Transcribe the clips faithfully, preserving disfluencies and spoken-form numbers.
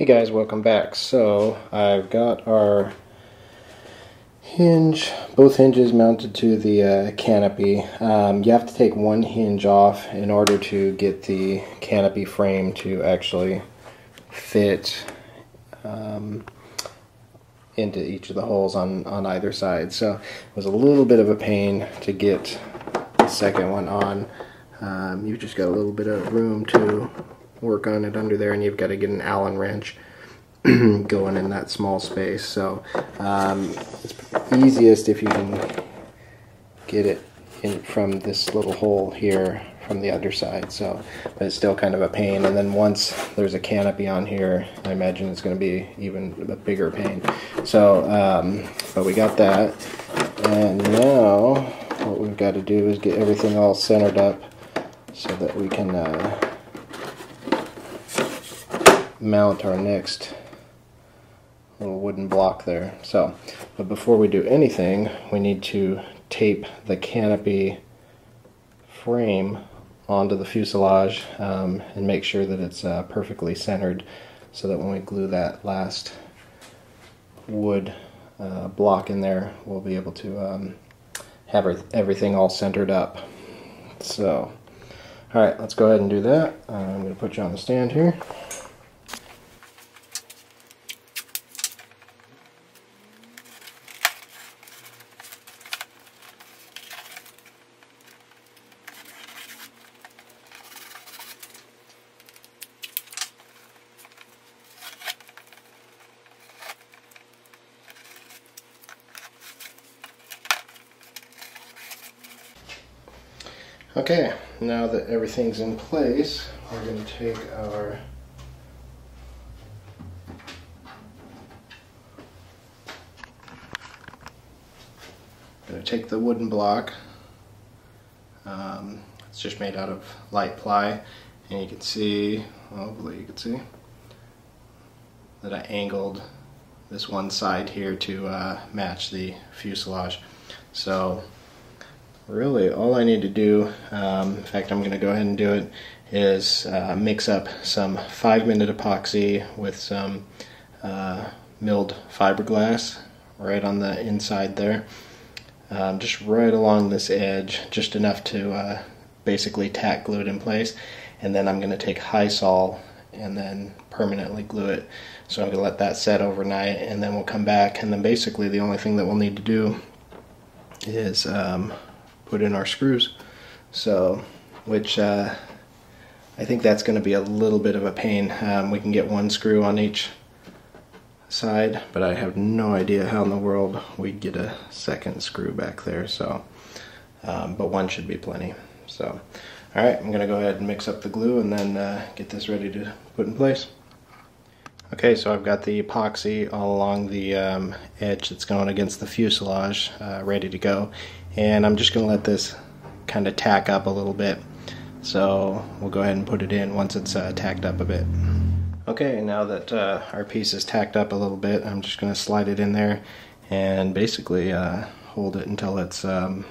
Hey guys, welcome back. So I've got our hinge, both hinges mounted to the uh, canopy. Um, you have to take one hinge off in order to get the canopy frame to actually fit um, into each of the holes on, on either side. So it was a little bit of a pain to get the second one on. Um, you've just got a little bit of room to work on it under there, and you've got to get an Allen wrench going in that small space. So um, it's easiest if you can get it in from this little hole here from the other side. So, but it's still kind of a pain. And then once there's a canopy on here, I imagine it's going to be even a bigger pain. So, um, but we got that, and now what we've got to do is get everything all centered up so that we can Uh, mount our next little wooden block there. So, but before we do anything, we need to tape the canopy frame onto the fuselage um, and make sure that it's uh, perfectly centered, so that when we glue that last wood uh, block in there, we'll be able to um, have everything all centered up. So, all right, let's go ahead and do that. Uh, I'm going to put you on the stand here. Okay, now that everything's in place, we're going to take our going to take the wooden block. Um, it's just made out of light ply, and you can see, hopefully you can see, that I angled this one side here to uh, match the fuselage. So really, all I need to do, um, in fact I'm going to go ahead and do it, is uh, mix up some five minute epoxy with some uh, milled fiberglass right on the inside there, um, just right along this edge, just enough to uh, basically tack glue it in place. And then I'm going to take Hysol and then permanently glue it. So I'm going to let that set overnight, and then we'll come back, and then basically the only thing that we'll need to do is um, put in our screws. So, which uh, I think that's going to be a little bit of a pain. Um, we can get one screw on each side, but I have no idea how in the world we'd get a second screw back there. So, um, but one should be plenty. So, all right, I'm going to go ahead and mix up the glue and then uh, get this ready to put in place. Okay, so I've got the epoxy all along the um, edge that's going against the fuselage uh, ready to go. And I'm just going to let this kind of tack up a little bit. So we'll go ahead and put it in once it's uh, tacked up a bit. Okay, now that uh, our piece is tacked up a little bit, I'm just going to slide it in there and basically uh, hold it until it's, um,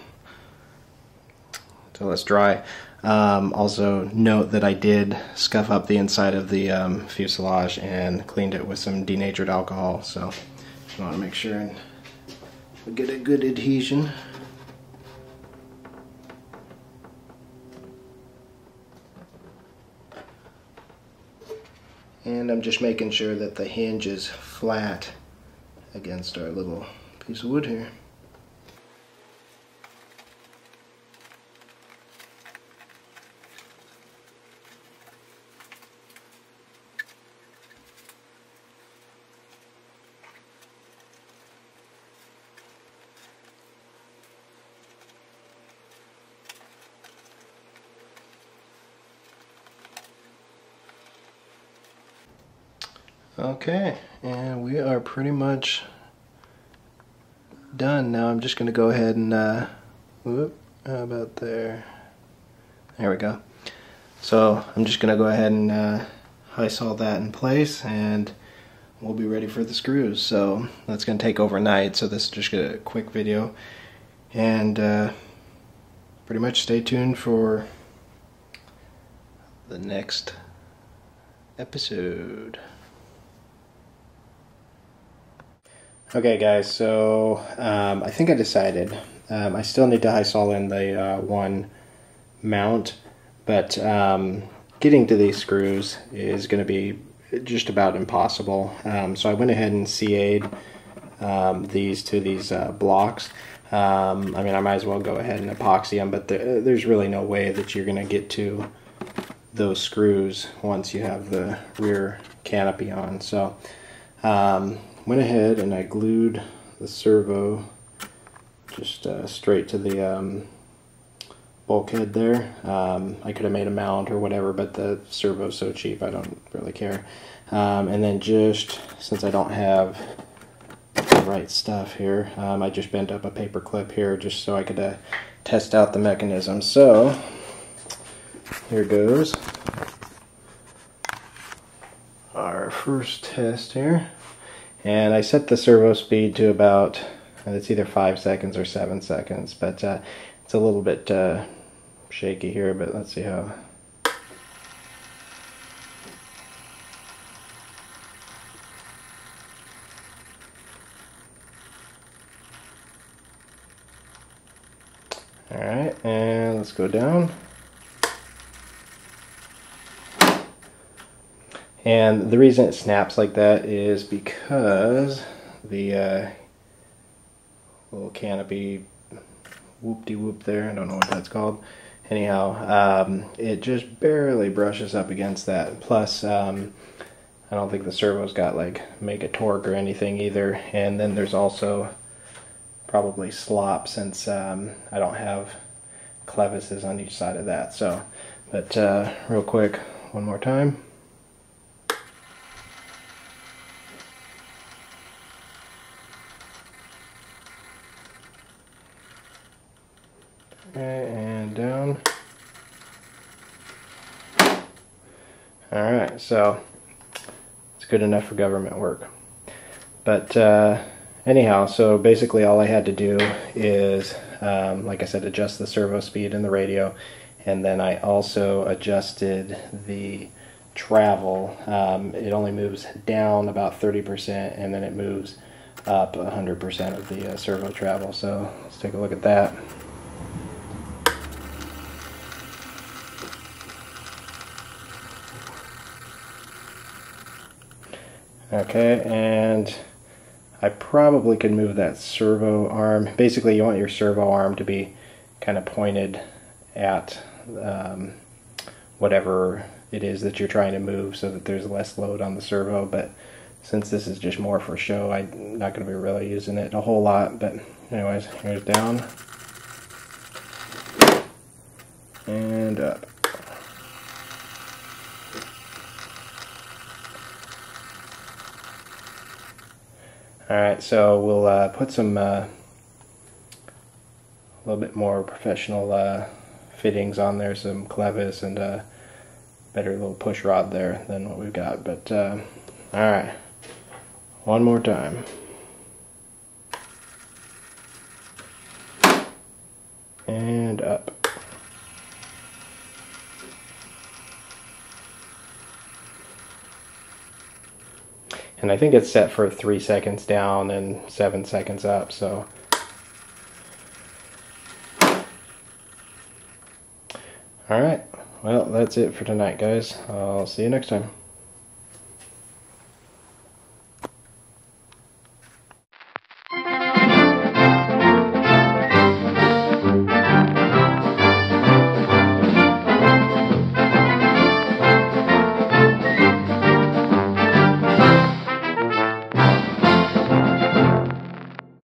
until it's dry. Um, also note that I did scuff up the inside of the um, fuselage and cleaned it with some denatured alcohol. So you want to make sure and get a good adhesion. And I'm just making sure that the hinge is flat against our little piece of wood here. Okay, and we are pretty much done. Now I'm just going to go ahead and, uh, whoop, how about there? There we go. So I'm just going to go ahead and uh, Hysol that in place, and we'll be ready for the screws. So that's going to take overnight, so this is just a quick video. And uh, pretty much stay tuned for the next episode. Okay guys, so um, I think I decided. Um, I still need to hysol in the uh, one mount, but um, getting to these screws is going to be just about impossible. Um, so I went ahead and C A'd um, these to these uh, blocks. Um, I mean, I might as well go ahead and epoxy them, but there, there's really no way that you're going to get to those screws once you have the rear canopy on. So um, went ahead and I glued the servo just uh, straight to the um, bulkhead there. Um, I could have made a mount or whatever, but the servo's so cheap I don't really care. Um, and then just since I don't have the right stuff here, um, I just bent up a paper clip here just so I could uh, test out the mechanism. So here goes our first test here, and I set the servo speed to about, and it's either five seconds or seven seconds, but uh, it's a little bit uh, shaky here, but let's see how. All right, and let's go down. And the reason it snaps like that is because the uh, little canopy whoop-de-whoop there, I don't know what that's called. Anyhow, um, it just barely brushes up against that. Plus, um, I don't think the servo's got like make a torque or anything either. And then there's also probably slop since um, I don't have clevises on each side of that. So, but uh, real quick, one more time. And down. Alright, so it's good enough for government work. But uh, anyhow, so basically all I had to do is, um, like I said, adjust the servo speed and the radio, and then I also adjusted the travel. Um, it only moves down about thirty percent, and then it moves up one hundred percent of the uh, servo travel. So let's take a look at that. Okay, and I probably could move that servo arm. Basically, you want your servo arm to be kind of pointed at um, whatever it is that you're trying to move so that there's less load on the servo. But since this is just more for show, I'm not going to be really using it a whole lot. But anyways, here's down and up. Alright, so we'll uh, put some a uh, little bit more professional uh, fittings on there, some clevis and a better little push rod there than what we've got. But uh, alright, one more time. And up. And I think it's set for three seconds down and seven seconds up, so. Alright, well, that's it for tonight, guys. I'll see you next time.